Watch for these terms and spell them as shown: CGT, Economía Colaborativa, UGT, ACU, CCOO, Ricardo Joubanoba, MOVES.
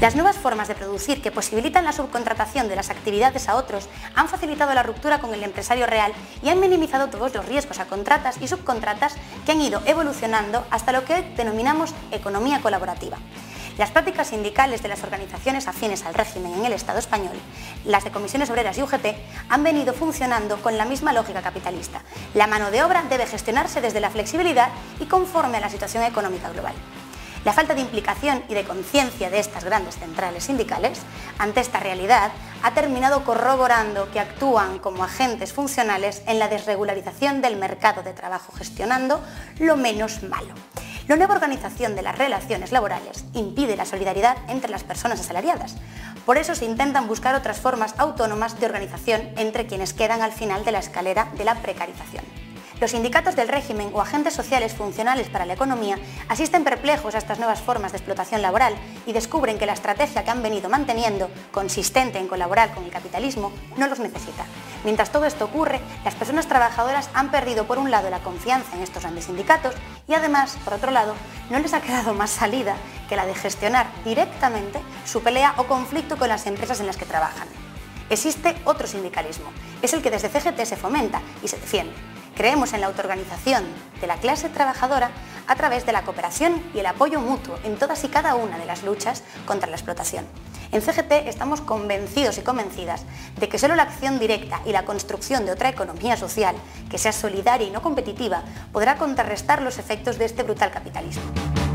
Las nuevas formas de producir que posibilitan la subcontratación de las actividades a otros han facilitado la ruptura con el empresario real y han minimizado todos los riesgos a contratas y subcontratas que han ido evolucionando hasta lo que hoy denominamos economía colaborativa. Las prácticas sindicales de las organizaciones afines al régimen en el Estado español, las de comisiones obreras y UGT, han venido funcionando con la misma lógica capitalista. La mano de obra debe gestionarse desde la flexibilidad y conforme a la situación económica global. La falta de implicación y de conciencia de estas grandes centrales sindicales ante esta realidad ha terminado corroborando que actúan como agentes funcionales en la desregularización del mercado de trabajo, gestionando lo menos malo. La nueva organización de las relaciones laborales impide la solidaridad entre las personas asalariadas. Por eso se intentan buscar otras formas autónomas de organización entre quienes quedan al final de la escalera de la precarización. Los sindicatos del régimen o agentes sociales funcionales para la economía asisten perplejos a estas nuevas formas de explotación laboral y descubren que la estrategia que han venido manteniendo, consistente en colaborar con el capitalismo, no los necesita. Mientras todo esto ocurre, las personas trabajadoras han perdido por un lado la confianza en estos grandes sindicatos y además, por otro lado, no les ha quedado más salida que la de gestionar directamente su pelea o conflicto con las empresas en las que trabajan. Existe otro sindicalismo, es el que desde CGT se fomenta y se defiende. Creemos en la autoorganización de la clase trabajadora a través de la cooperación y el apoyo mutuo en todas y cada una de las luchas contra la explotación. En CGT estamos convencidos y convencidas de que solo la acción directa y la construcción de otra economía social que sea solidaria y no competitiva podrá contrarrestar los efectos de este brutal capitalismo.